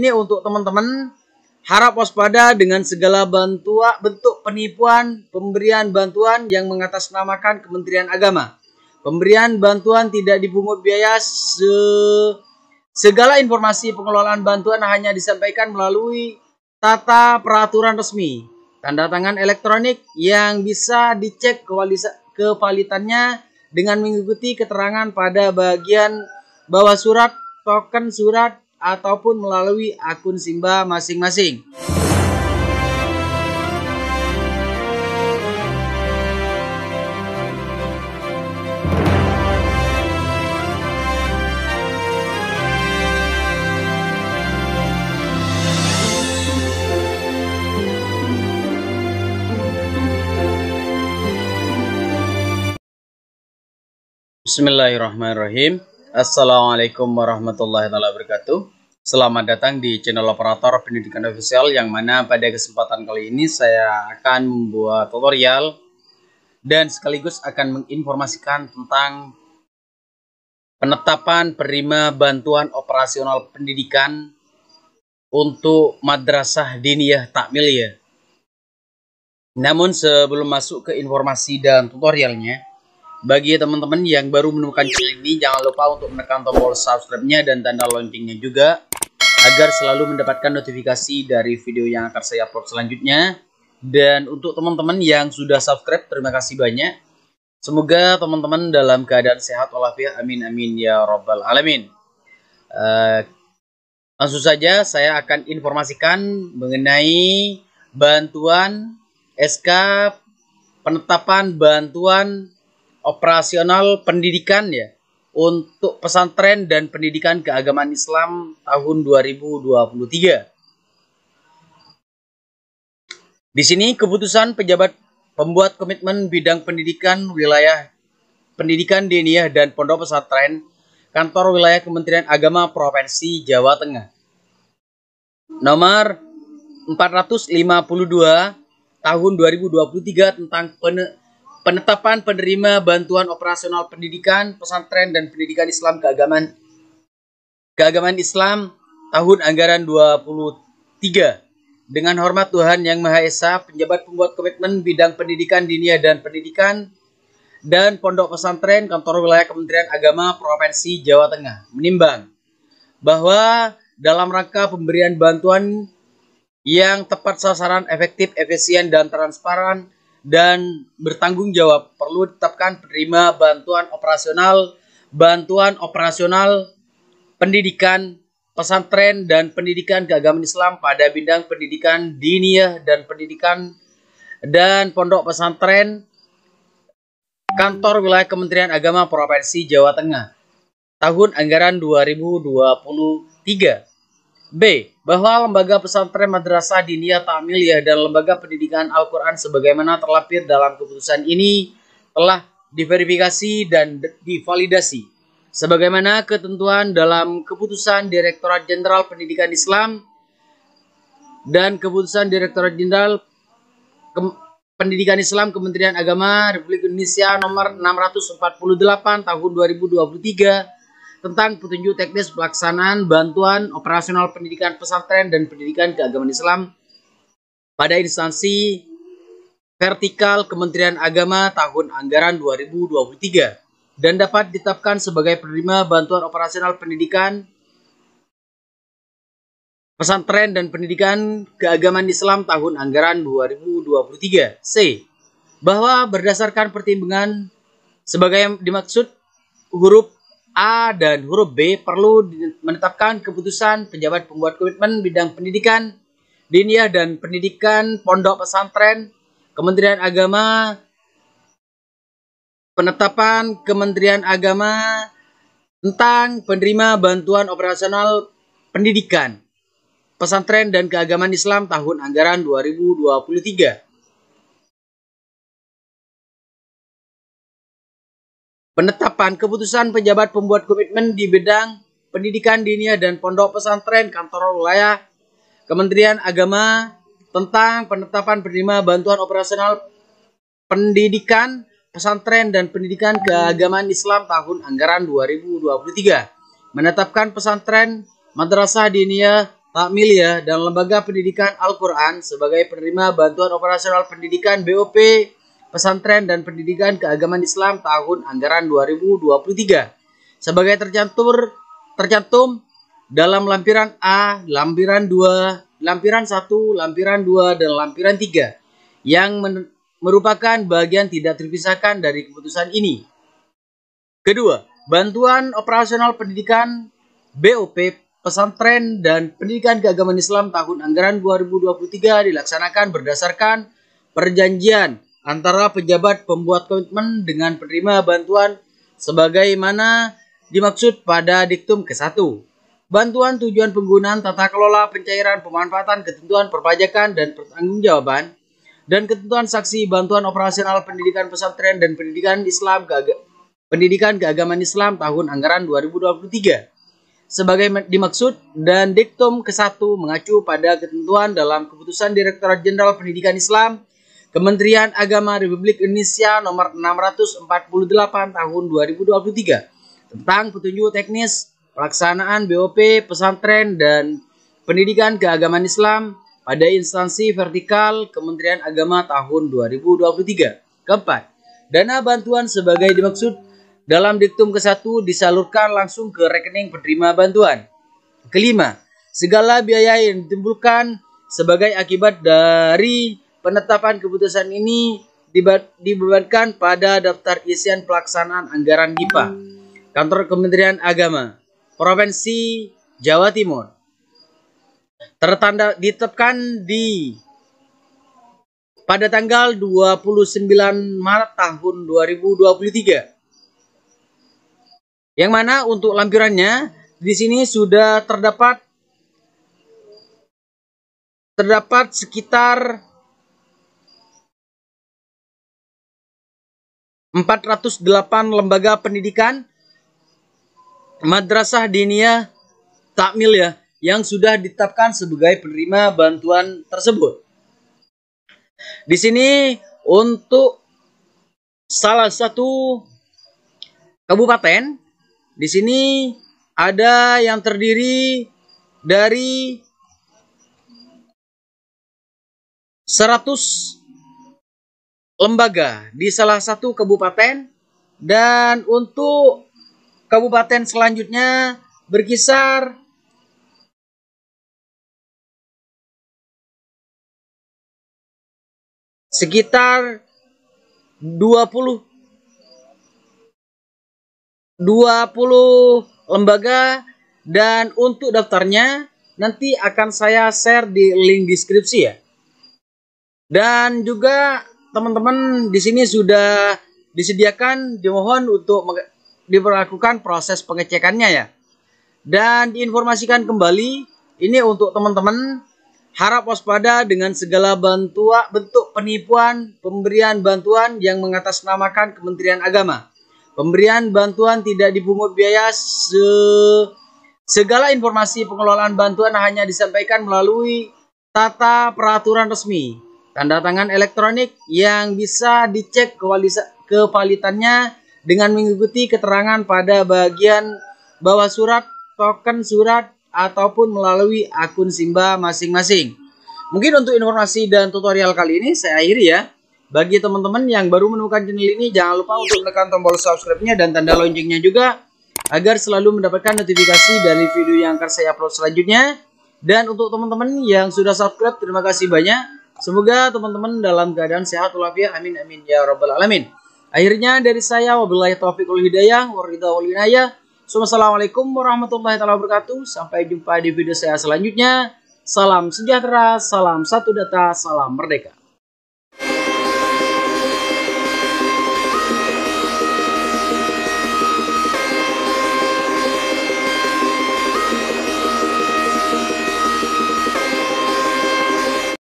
Ini untuk teman-teman, harap waspada dengan segala bentuk penipuan pemberian bantuan yang mengatasnamakan Kementerian Agama. Pemberian bantuan tidak dipungut biaya. Segala informasi pengelolaan bantuan hanya disampaikan melalui tata peraturan resmi. Tanda tangan elektronik yang bisa dicek kevaliditannya dengan mengikuti keterangan pada bagian bawah surat, token surat, ataupun melalui akun SIMBA masing-masing. Bismillahirrahmanirrahim. Assalamualaikum warahmatullahi wabarakatuh. Selamat datang di channel Operator Pendidikan Official, yang mana pada kesempatan kali ini saya akan membuat tutorial dan sekaligus akan menginformasikan tentang penetapan penerima bantuan operasional pendidikan untuk madrasah diniyah takmiliyah. Namun sebelum masuk ke informasi dan tutorialnya, bagi teman-teman yang baru menemukan channel ini, jangan lupa untuk menekan tombol subscribe-nya dan tanda loncengnya juga, agar selalu mendapatkan notifikasi dari video yang akan saya upload selanjutnya. Dan untuk teman-teman yang sudah subscribe, terima kasih banyak. Semoga teman-teman dalam keadaan sehat walafiat, amin amin ya robbal alamin. Langsung saja saya akan informasikan mengenai bantuan SK penetapan bantuan operasional pendidikan ya untuk pesantren dan pendidikan keagamaan Islam tahun 2023. Di sini keputusan pejabat pembuat komitmen bidang pendidikan wilayah pendidikan diniyah dan pondok pesantren Kantor Wilayah Kementerian Agama Provinsi Jawa Tengah nomor 452 tahun 2023 tentang penetapan penerima bantuan operasional pendidikan, pesantren, dan pendidikan Islam keagamaan Islam tahun anggaran 23. Dengan hormat Tuhan Yang Maha Esa, penjabat pembuat komitmen bidang pendidikan diniyah dan pendidikan dan pondok pesantren Kantor Wilayah Kementerian Agama Provinsi Jawa Tengah menimbang bahwa dalam rangka pemberian bantuan yang tepat sasaran, efektif, efisien, dan transparan dan bertanggung jawab, perlu ditetapkan penerima bantuan operasional pendidikan pesantren dan pendidikan keagamaan Islam pada bidang pendidikan diniyah dan pendidikan dan pondok pesantren Kantor Wilayah Kementerian Agama Provinsi Jawa Tengah tahun anggaran 2023. B. Bahwa lembaga pesantren madrasah diniyah takmiliyah dan lembaga pendidikan Al-Quran sebagaimana terlampir dalam keputusan ini telah diverifikasi dan divalidasi sebagaimana ketentuan dalam keputusan Direktorat Jenderal Pendidikan Islam dan keputusan Direktorat Jenderal Pendidikan Islam Kementerian Agama Republik Indonesia nomor 648 tahun 2023 tentang petunjuk teknis pelaksanaan bantuan operasional pendidikan pesantren dan pendidikan keagamaan Islam pada instansi vertikal Kementerian Agama tahun anggaran 2023 dan dapat ditetapkan sebagai penerima bantuan operasional pendidikan pesantren dan pendidikan keagamaan Islam tahun anggaran 2023. C. Bahwa berdasarkan pertimbangan sebagai dimaksud huruf A dan huruf B, perlu menetapkan keputusan pejabat pembuat komitmen bidang pendidikan diniyah dan pendidikan pondok pesantren Kementerian Agama penetapan Kementerian Agama tentang penerima bantuan operasional pendidikan pesantren dan keagamaan Islam tahun anggaran 2023. Penetapan keputusan pejabat pembuat komitmen di bidang pendidikan diniyah dan pondok pesantren Kantor Wilayah Kementerian Agama tentang penetapan penerima bantuan operasional pendidikan pesantren dan pendidikan keagamaan Islam tahun anggaran 2023. Menetapkan pesantren madrasah diniyah Takmiliyah dan Lembaga Pendidikan Al-Quran sebagai penerima bantuan operasional pendidikan BOP, Pesantren dan Pendidikan Keagamaan Islam tahun anggaran 2023 sebagai tercantum dalam lampiran A, lampiran 2, lampiran 1, lampiran 2, dan lampiran 3 yang merupakan bagian tidak terpisahkan dari keputusan ini. Kedua, bantuan operasional pendidikan BOP Pesantren dan Pendidikan Keagamaan Islam tahun anggaran 2023 dilaksanakan berdasarkan perjanjian antara pejabat pembuat komitmen dengan penerima bantuan sebagaimana dimaksud pada diktum ke-1. Bantuan tujuan penggunaan tata kelola pencairan pemanfaatan ketentuan perpajakan dan pertanggungjawaban dan ketentuan saksi bantuan operasional pendidikan pesantren dan pendidikan keagamaan Islam tahun anggaran 2023. Sebagai dimaksud dan diktum ke-1 mengacu pada ketentuan dalam keputusan Direktorat Jenderal Pendidikan Islam Kementerian Agama Republik Indonesia nomor 648 tahun 2023 tentang petunjuk teknis pelaksanaan BOP pesantren dan pendidikan keagamaan Islam pada instansi vertikal Kementerian Agama tahun 2023. Keempat, dana bantuan sebagai dimaksud dalam diktum ke-1 disalurkan langsung ke rekening penerima bantuan. Kelima, segala biaya yang ditimbulkan sebagai akibat dari penetapan keputusan ini dibebankan pada daftar isian pelaksanaan anggaran DIPA, Kantor Kementerian Agama, Provinsi Jawa Timur. Tertanda ditetapkan pada tanggal 29 Maret tahun 2023. Yang mana untuk lampirannya di sini sudah terdapat sekitar 408 lembaga pendidikan madrasah diniyah takmiliyah yang sudah ditetapkan sebagai penerima bantuan tersebut. Di sini untuk salah satu kabupaten di sini ada yang terdiri dari 100 lembaga di salah satu kabupaten, dan untuk kabupaten selanjutnya berkisar 20 lembaga, dan untuk daftarnya nanti akan saya share di link deskripsi ya. Dan juga teman-teman di sini sudah disediakan dimohon untuk diperlakukan proses pengecekannya ya. Dan diinformasikan kembali ini untuk teman-teman harap waspada dengan segala bentuk penipuan pemberian bantuan yang mengatasnamakan Kementerian Agama. Pemberian bantuan tidak dipungut biaya. Segala informasi pengelolaan bantuan hanya disampaikan melalui tata peraturan resmi. Tanda tangan elektronik yang bisa dicek kevaliditasnya dengan mengikuti keterangan pada bagian bawah surat, token surat, ataupun melalui akun SIMBA masing-masing. Mungkin untuk informasi dan tutorial kali ini saya akhiri ya. Bagi teman-teman yang baru menemukan channel ini, jangan lupa untuk menekan tombol subscribe-nya dan tanda loncengnya juga, agar selalu mendapatkan notifikasi dari video yang akan saya upload selanjutnya. Dan untuk teman-teman yang sudah subscribe, terima kasih banyak. Semoga teman-teman dalam keadaan sehat walafiat. Amin, amin, ya rabbal alamin. Akhirnya dari saya, wabillahi taufiq wal hidayah, waridha wal inayah. Assalamualaikum warahmatullahi wabarakatuh. Sampai jumpa di video saya selanjutnya. Salam sejahtera, salam satu data, salam merdeka.